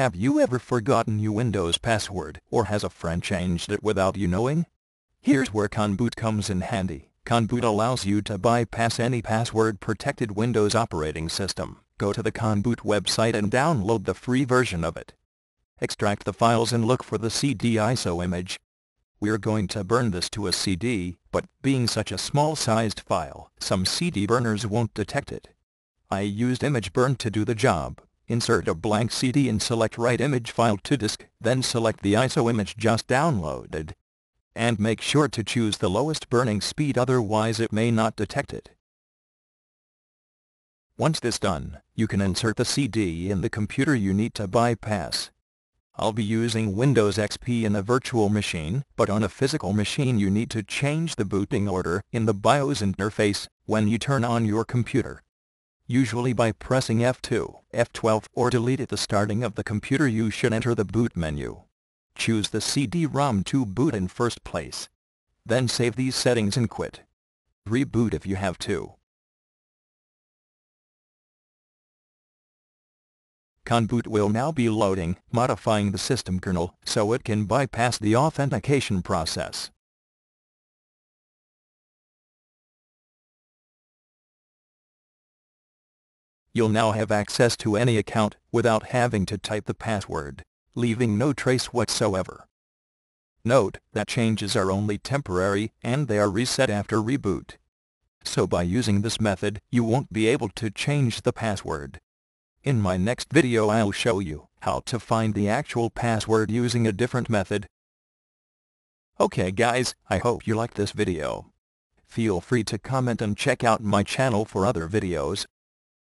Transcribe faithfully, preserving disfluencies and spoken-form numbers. Have you ever forgotten your Windows password, or has a friend changed it without you knowing? Here's where Kon Boot comes in handy. Kon Boot allows you to bypass any password-protected Windows operating system. Go to the Kon Boot website and download the free version of it. Extract the files and look for the C D I S O image. We're going to burn this to a C D, but being such a small-sized file, some C D burners won't detect it. I used ImgBurn to do the job. Insert a blank C D and select Write Image File to Disk, then select the I S O image just downloaded. And make sure to choose the lowest burning speed, otherwise it may not detect it. Once this done, you can insert the C D in the computer you need to bypass. I'll be using Windows X P in a virtual machine, but on a physical machine you need to change the booting order in the BIOS interface when you turn on your computer. Usually by pressing F two, F twelve or delete at the starting of the computer you should enter the boot menu. Choose the C D ROM to boot in first place. Then save these settings and quit. Reboot if you have to. Kon Boot will now be loading, modifying the system kernel so it can bypass the authentication process. You'll now have access to any account without having to type the password, leaving no trace whatsoever. Note that changes are only temporary and they are reset after reboot. So by using this method, you won't be able to change the password. In my next video I'll show you how to find the actual password using a different method. Okay guys, I hope you liked this video. Feel free to comment and check out my channel for other videos.